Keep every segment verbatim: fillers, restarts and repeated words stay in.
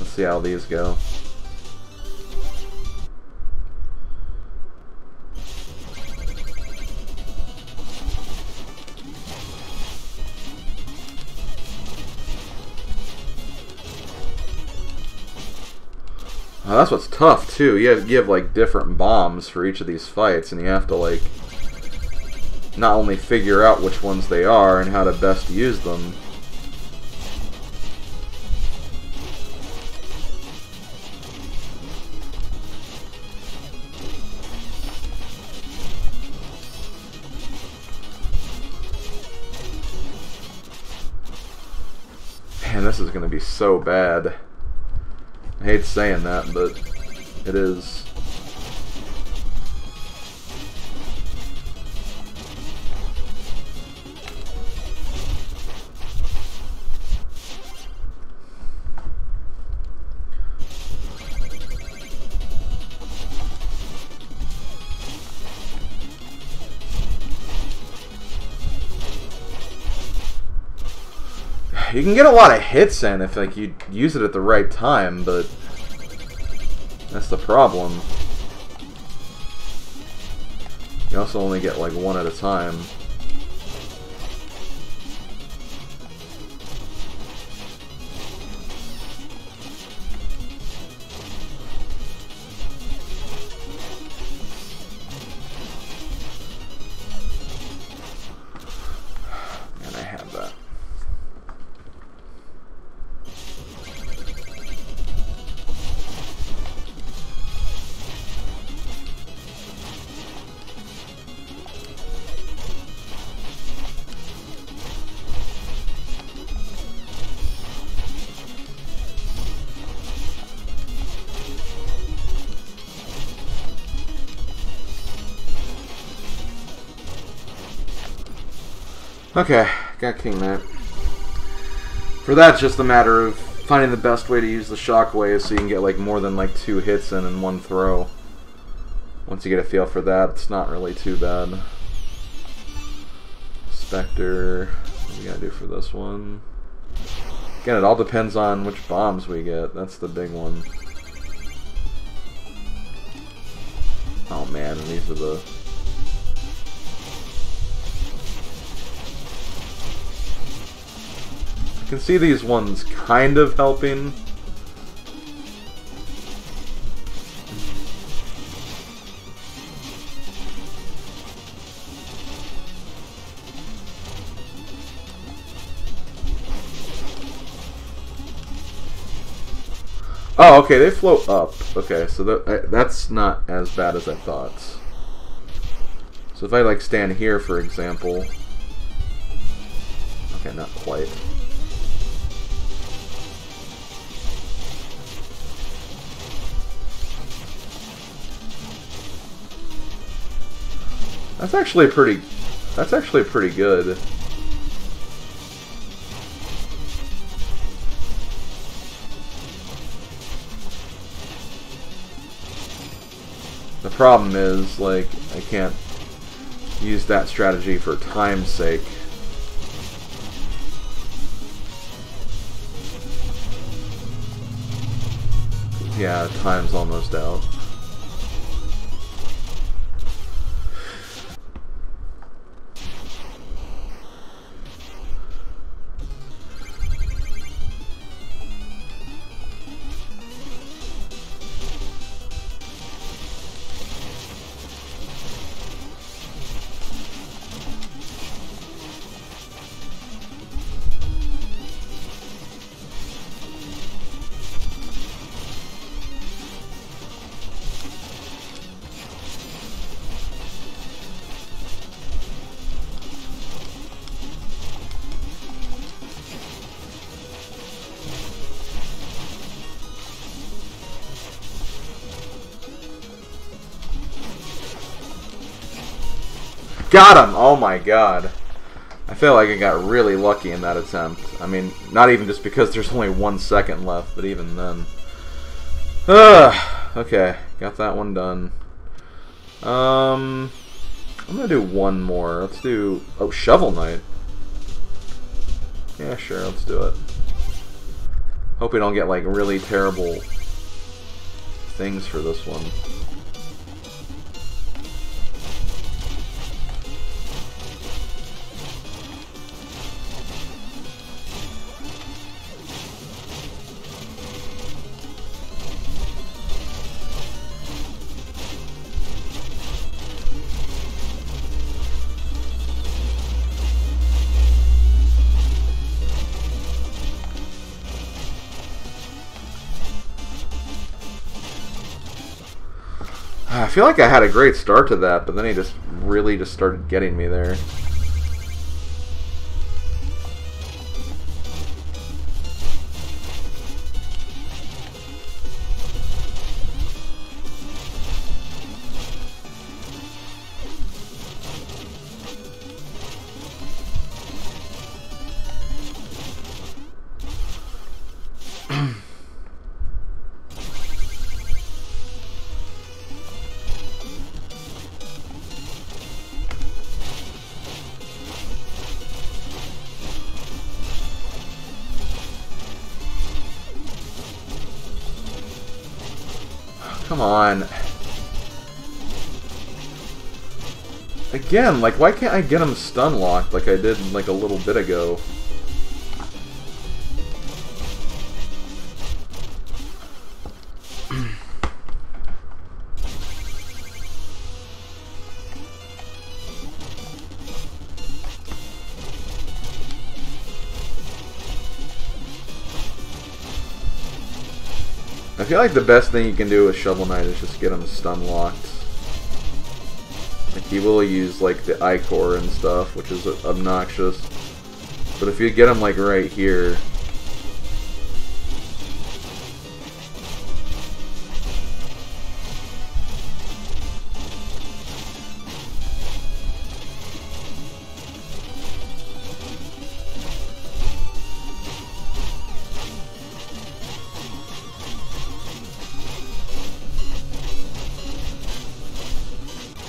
Let's see how these go. Oh, that's what's tough too. You have, you have like different bombs for each of these fights, and you have to like not only figure out which ones they are and how to best use them. Man, this is gonna be so bad. I hate saying that, but it is. You can get a lot of hits in if like you use it at the right time, but that's the problem. You also only get like one at a time. Okay, got King Knight. For that, it's just a matter of finding the best way to use the shockwaves so you can get like more than like two hits in in one throw. Once you get a feel for that, it's not really too bad. Spectre, what do we gotta do for this one? Again, it all depends on which bombs we get. That's the big one. Oh man, and these are the... I can see these ones kind of helping. Oh, okay, they float up. Okay, so that, that's not as bad as I thought. So if I like stand here, for example. Okay, not quite. That's actually pretty. That's actually pretty good. The problem is, like, I can't use that strategy for time's sake. Yeah, time's almost out. Got him! Oh my god. I feel like I got really lucky in that attempt. I mean, not even just because there's only one second left, but even then. Ugh. Okay, got that one done. Um, I'm gonna do one more. Let's do... Oh, Shovel Knight. Yeah, sure, let's do it. Hope we don't get like really terrible things for this one. I feel like I had a great start to that, but then he just really just started getting me there. Come on. Again, like, why can't I get him stun locked like I did like a little bit ago? I feel like the best thing you can do with Shovel Knight is just get him stun locked. Like, he will use like the I-Core and stuff, which is obnoxious. But if you get him like right here,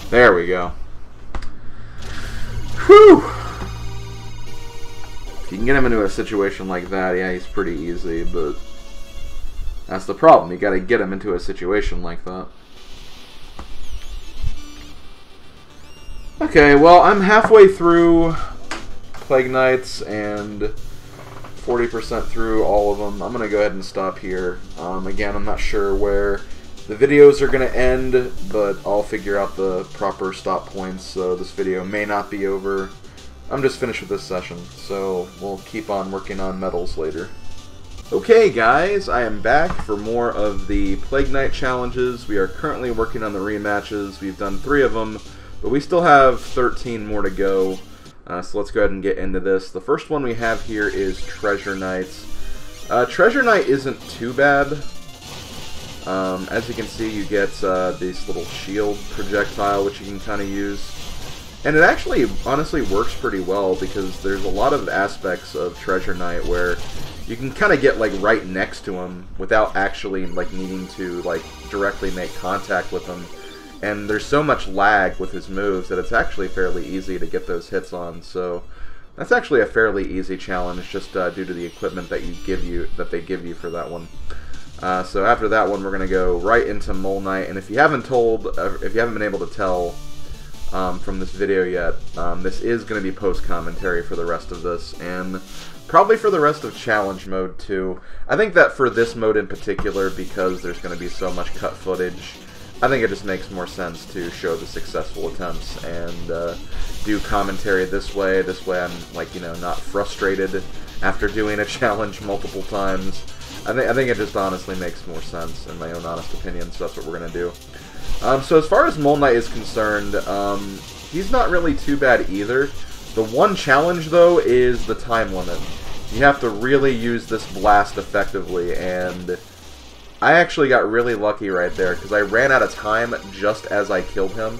there we go. Whew! If you can get him into a situation like that, yeah, he's pretty easy, but that's the problem. You gotta get him into a situation like that. Okay, well, I'm halfway through Plague Knights and forty percent through all of them. I'm gonna go ahead and stop here. Um, again, I'm not sure where the videos are going to end, but I'll figure out the proper stop points, so this video may not be over. I'm just finished with this session, so we'll keep on working on medals later. Okay guys, I am back for more of the Plague Knight challenges. We are currently working on the rematches. We've done three of them, but we still have thirteen more to go, uh, so let's go ahead and get into this. The first one we have here is Treasure Knight. Uh, Treasure Knight isn't too bad. Um, as you can see, you get uh, this little shield projectile, which you can kind of use. And it actually, honestly, works pretty well, because there's a lot of aspects of Treasure Knight where you can kind of get, like, right next to him without actually, like, needing to, like, directly make contact with him. And there's so much lag with his moves that it's actually fairly easy to get those hits on. So that's actually a fairly easy challenge, just uh, due to the equipment that you give you, that they give you for that one. Uh, so after that one, we're going to go right into Mole Knight, and if you haven't told, uh, if you haven't been able to tell um, from this video yet, um, this is going to be post-commentary for the rest of this, and probably for the rest of Challenge Mode too. I think that for this mode in particular, because there's going to be so much cut footage, I think it just makes more sense to show the successful attempts and uh, do commentary this way. This way I'm, like, you know, not frustrated after doing a challenge multiple times. I think, I think it just honestly makes more sense, in my own honest opinion, so that's what we're going to do. Um, so as far as Mole Knight is concerned, um, he's not really too bad either. The one challenge, though, is the time limit. You have to really use this blast effectively, and I actually got really lucky right there, because I ran out of time just as I killed him.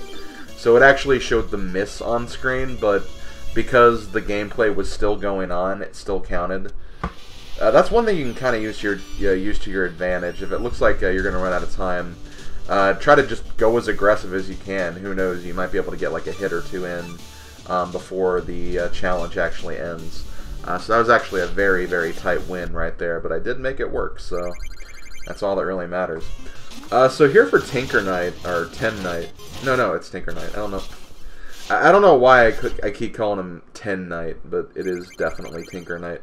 So it actually showed the miss on screen, but because the gameplay was still going on, it still counted. Uh, that's one thing you can kind of use your uh, use to your advantage. If it looks like uh, you're going to run out of time, uh, try to just go as aggressive as you can. Who knows, you might be able to get like a hit or two in um, before the uh, challenge actually ends. Uh, so that was actually a very, very tight win right there, but I did make it work, so that's all that really matters. Uh, so here for Tinker Knight, or Ten Knight. No, no, it's Tinker Knight. I don't know. I, I don't know why I, could, I keep calling him Ten Knight, but it is definitely Tinker Knight.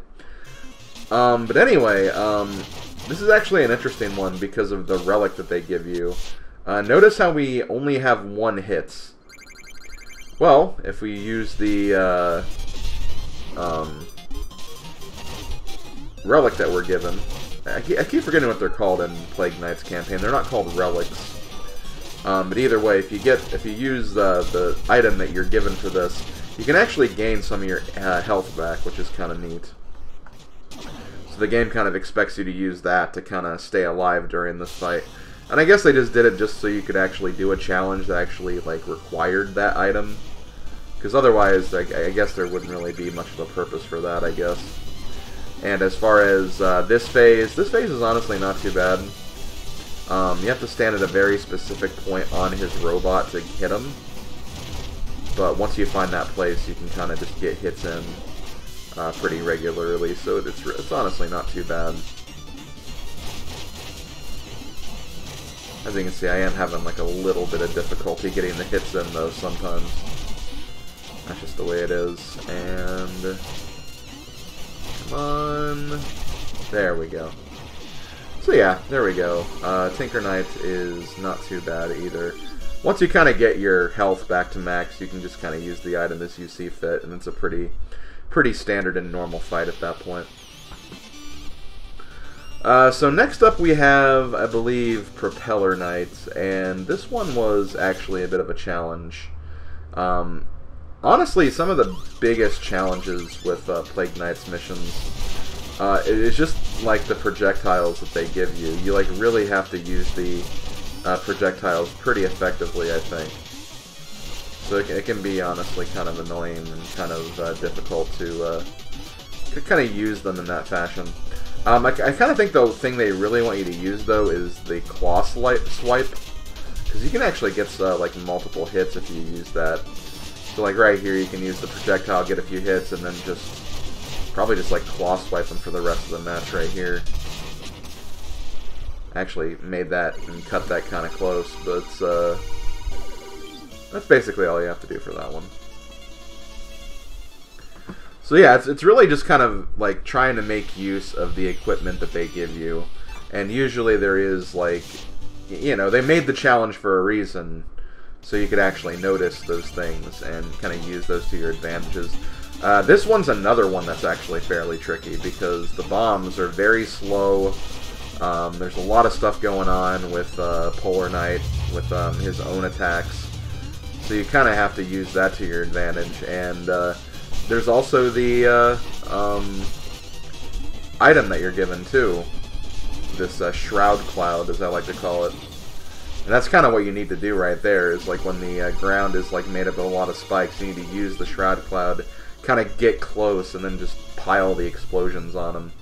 Um, but anyway, um, this is actually an interesting one because of the relic that they give you. Uh, notice how we only have one hit. Well, if we use the uh, um, relic that we're given, I keep, I keep forgetting what they're called in Plague Knight's campaign. They're not called relics. Um, but either way, if you get, if you use the the item that you're given for this, you can actually gain some of your uh, health back, which is kind of neat. So the game kind of expects you to use that to kind of stay alive during this fight. And I guess they just did it just so you could actually do a challenge that actually, like, required that item. Because otherwise, like, I guess there wouldn't really be much of a purpose for that, I guess. And as far as uh, this phase, this phase is honestly not too bad. Um, you have to stand at a very specific point on his robot to hit him. But once you find that place, you can kind of just get hits in uh, pretty regularly. So it's, it's honestly not too bad. As you can see, I am having like a little bit of difficulty getting the hits in though sometimes. That's just the way it is. And come on. There we go. So yeah, there we go. Uh, Tinker Knight is not too bad either. Once you kind of get your health back to max, you can just kind of use the item as you see fit, and it's a pretty, pretty standard and normal fight at that point. Uh, so next up we have, I believe, Propeller Knight, and this one was actually a bit of a challenge. Um, honestly, some of the biggest challenges with uh, Plague Knight's missions, uh, it's just like the projectiles that they give you. You like really have to use the uh, projectiles pretty effectively, I think. So it, it can be honestly kind of annoying and kind of uh, difficult to, uh, to kind of use them in that fashion. Um, I, I kind of think the thing they really want you to use, though, is the claw swipe, because you can actually get, uh, like, multiple hits if you use that. So, like, right here, you can use the projectile, get a few hits, and then just, probably just, like, claw swipe them for the rest of the match right here. Actually made that and cut that kind of close, but, uh, that's basically all you have to do for that one. So yeah, it's, it's really just kind of like trying to make use of the equipment that they give you. And usually there is like, you know, they made the challenge for a reason. So you could actually notice those things and kind of use those to your advantages. Uh, this one's another one that's actually fairly tricky because the bombs are very slow. Um, there's a lot of stuff going on with uh, Polar Knight, with um, his own attacks. So you kind of have to use that to your advantage. And Uh, There's also the uh, um, item that you're given, too. This uh, Shroud Cloud, as I like to call it. And that's kind of what you need to do right there, is like when the uh, ground is like made up of a lot of spikes, you need to use the Shroud Cloud, kind of get close, and then just pile the explosions on him.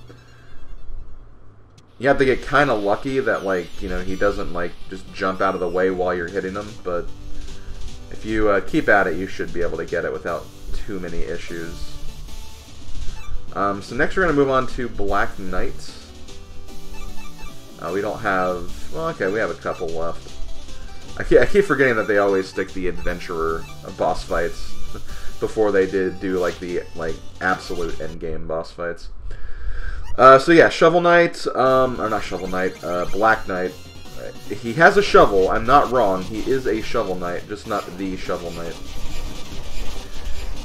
You have to get kind of lucky that, like, you know, he doesn't, like, just jump out of the way while you're hitting him, but if you uh, keep at it, you should be able to get it without too many issues. Um, so next we're going to move on to Black Knight. Uh, we don't have, well, okay, we have a couple left. I keep, I keep forgetting that they always stick the adventurer boss fights before they did do like the like absolute endgame boss fights. Uh, so yeah, Shovel Knight, um, or not Shovel Knight, uh, Black Knight. He has a shovel, I'm not wrong, he is a Shovel Knight, just not the Shovel Knight.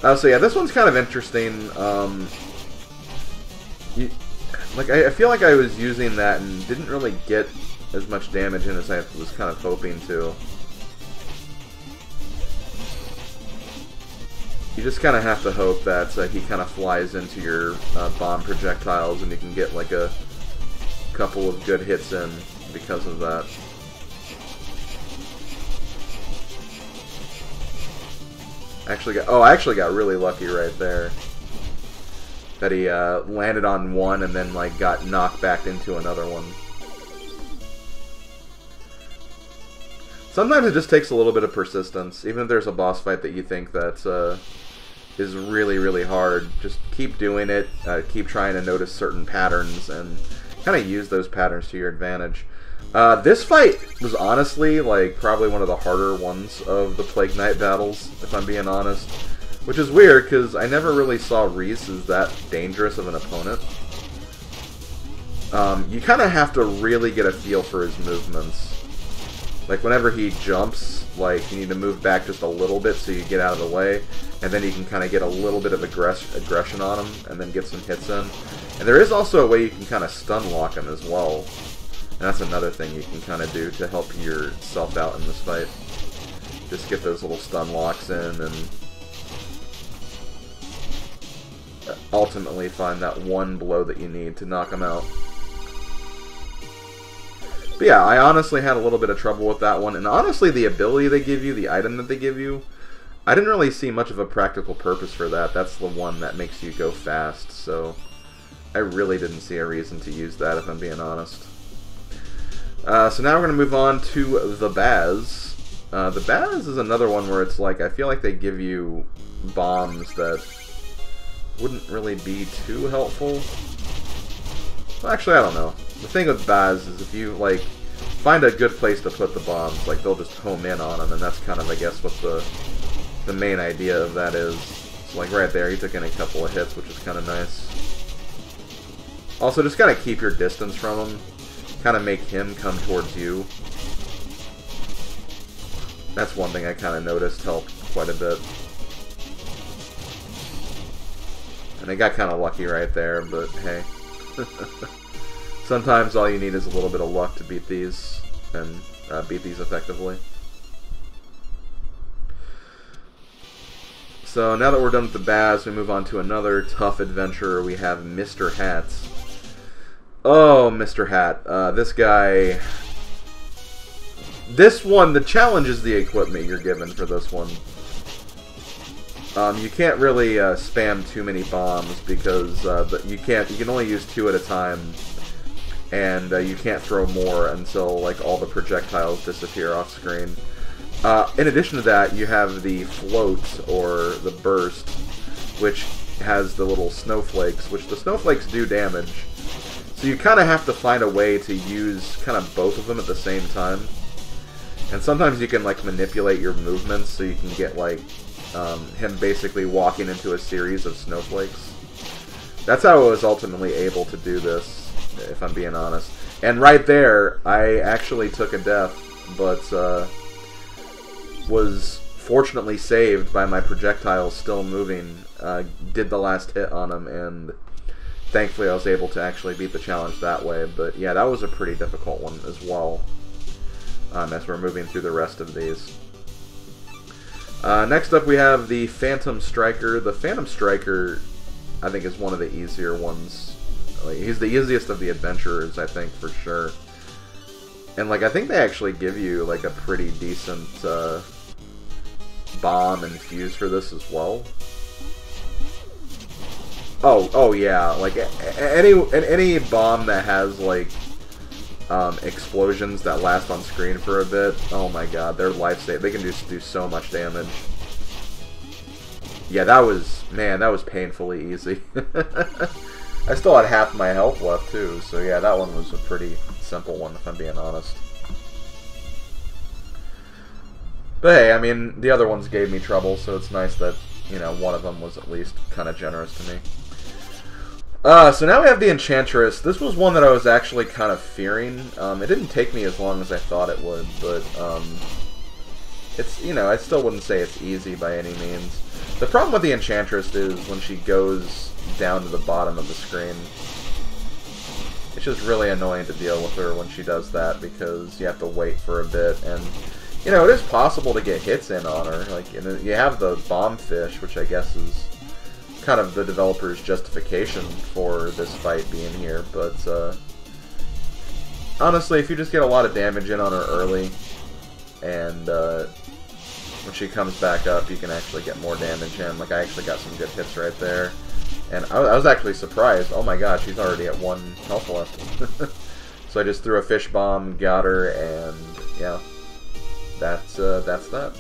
Uh, so yeah, this one's kind of interesting. Um, you, like I, I feel like I was using that and didn't really get as much damage in as I was kind of hoping to. You just kind of have to hope that uh, he kind of flies into your uh, bomb projectiles and you can get like a couple of good hits in because of that. Actually got, oh, I actually got really lucky right there. That he uh, landed on one and then like got knocked back into another one. Sometimes it just takes a little bit of persistence, even if there's a boss fight that you think that uh, is really, really hard. Just keep doing it, uh, keep trying to notice certain patterns, and kind of use those patterns to your advantage. Uh, this fight was honestly, like, probably one of the harder ones of the Plague Knight battles, if I'm being honest. Which is weird, because I never really saw Reese as that dangerous of an opponent. Um, you kind of have to really get a feel for his movements. Like, whenever he jumps, like, you need to move back just a little bit so you get out of the way, and then you can kind of get a little bit of aggress aggression on him, and then get some hits in. And there is also a way you can kind of stun lock him as well. And that's another thing you can kind of do to help yourself out in this fight. Just get those little stun locks in, and ultimately find that one blow that you need to knock him out. But yeah, I honestly had a little bit of trouble with that one, and honestly the ability they give you, the item that they give you, I didn't really see much of a practical purpose for that. That's the one that makes you go fast, so I really didn't see a reason to use that, if I'm being honest. Uh, so now we're going to move on to the Baz. Uh, the Baz is another one where it's like, I feel like they give you bombs that wouldn't really be too helpful. Well, actually, I don't know. The thing with Baz is if you, like, find a good place to put the bombs, like, they'll just home in on them, and that's kind of, I guess, what the the main idea of that is. So, like, right there, he took in a couple of hits, which is kind of nice. Also, just kind of keep your distance from him. Kind of make him come towards you. That's one thing I kind of noticed helped quite a bit. And I got kind of lucky right there, but hey. Sometimes all you need is a little bit of luck to beat these, and uh, beat these effectively. So now that we're done with the Baz, we move on to another tough adventurer. We have Mister Hat. Oh, Mister Hat. Uh, this guy... This one, the challenge is the equipment you're given for this one. Um, you can't really uh, spam too many bombs because uh, but you can't. You can only use two at a time, and uh, you can't throw more until like all the projectiles disappear off screen. Uh, in addition to that, you have the float or the burst, which has the little snowflakes, which the snowflakes do damage. So you kind of have to find a way to use kind of both of them at the same time. And sometimes you can like manipulate your movements so you can get like. Um, him basically walking into a series of snowflakes. That's how I was ultimately able to do this, if I'm being honest. And right there, I actually took a death, but uh, was fortunately saved by my projectiles still moving. Uh, did the last hit on him, and thankfully I was able to actually beat the challenge that way. But yeah, that was a pretty difficult one as well, um, as we're moving through the rest of these. Uh, next up we have the Phantom Striker. The Phantom Striker, I think, is one of the easier ones. Like, he's the easiest of the adventurers, I think, for sure. And, like, I think they actually give you, like, a pretty decent uh, bomb and fuse for this as well. Oh, oh yeah, like, any, any bomb that has, like, Um, explosions that last on screen for a bit. Oh my god, they're life-saving. They can just do so much damage. Yeah, that was... Man, that was painfully easy. I still had half my health left, too. So yeah, that one was a pretty simple one, if I'm being honest. But hey, I mean, the other ones gave me trouble, so it's nice that, you know, one of them was at least kind of generous to me. Uh, so now we have the Enchantress. This was one that I was actually kind of fearing. Um, it didn't take me as long as I thought it would, but, um, it's, you know, I still wouldn't say it's easy by any means. The problem with the Enchantress is when she goes down to the bottom of the screen, it's just really annoying to deal with her when she does that because you have to wait for a bit, and, you know, it is possible to get hits in on her. Like, and you have the bomb fish, which I guess is kind of the developer's justification for this fight being here, but uh, honestly, if you just get a lot of damage in on her early, and uh, when she comes back up, you can actually get more damage in. Like, I actually got some good hits right there, and I, I was actually surprised. Oh my gosh, she's already at one health left. So I just threw a fish bomb, got her, and yeah, that's uh, that's that.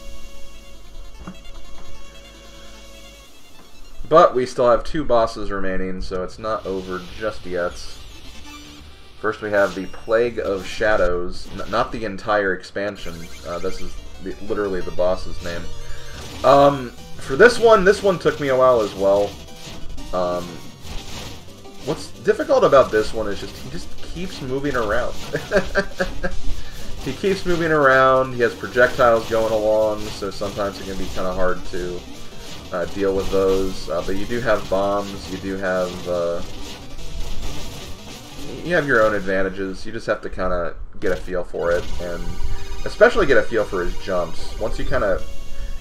But we still have two bosses remaining, so it's not over just yet. First we have the Plague of Shadows, N not the entire expansion, uh, this is the, literally the boss's name. Um, for this one, this one took me a while as well. Um, what's difficult about this one is just, he just keeps moving around. He keeps moving around, he has projectiles going along, so sometimes it can be kind of hard to uh, deal with those. Uh, but you do have bombs, you do have... Uh, You have your own advantages. You just have to kind of get a feel for it, and especially get a feel for his jumps. Once you kind of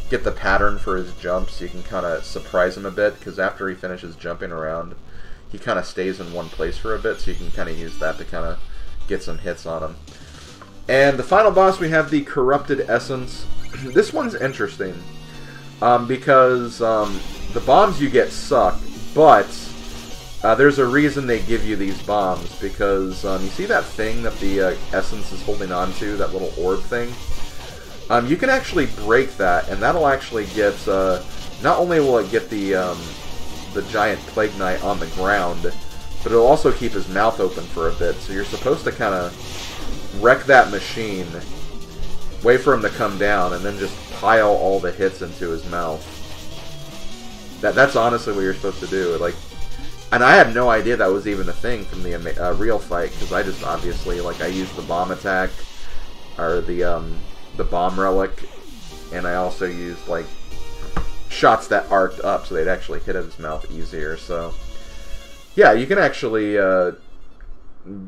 get the pattern for his jumps, you can kind of surprise him a bit, because after he finishes jumping around, he kind of stays in one place for a bit, so you can kind of use that to kind of get some hits on him. And the final boss, we have the Corrupted Essence. This one's interesting, um, because um, the bombs you get suck, but... Uh, there's a reason they give you these bombs, because um, you see that thing that the uh, essence is holding on to, that little orb thing? Um, you can actually break that, and that'll actually get, uh, not only will it get the um, the giant Plague Knight on the ground, but it'll also keep his mouth open for a bit, so you're supposed to kind of wreck that machine, wait for him to come down, and then just pile all the hits into his mouth. That That's honestly what you're supposed to do. Like, and I had no idea that was even a thing from the uh, real fight, because I just obviously, like, I used the bomb attack, or the, um, the bomb relic, and I also used, like, shots that arced up, so they'd actually hit his mouth easier, so... Yeah, you can actually, uh,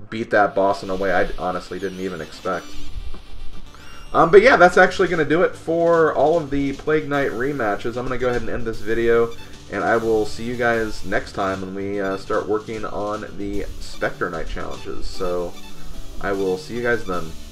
beat that boss in a way I honestly didn't even expect. Um, but yeah, that's actually going to do it for all of the Plague Knight rematches. I'm going to go ahead and end this video. And I will see you guys next time when we uh, start working on the Spectre Knight challenges. So I will see you guys then.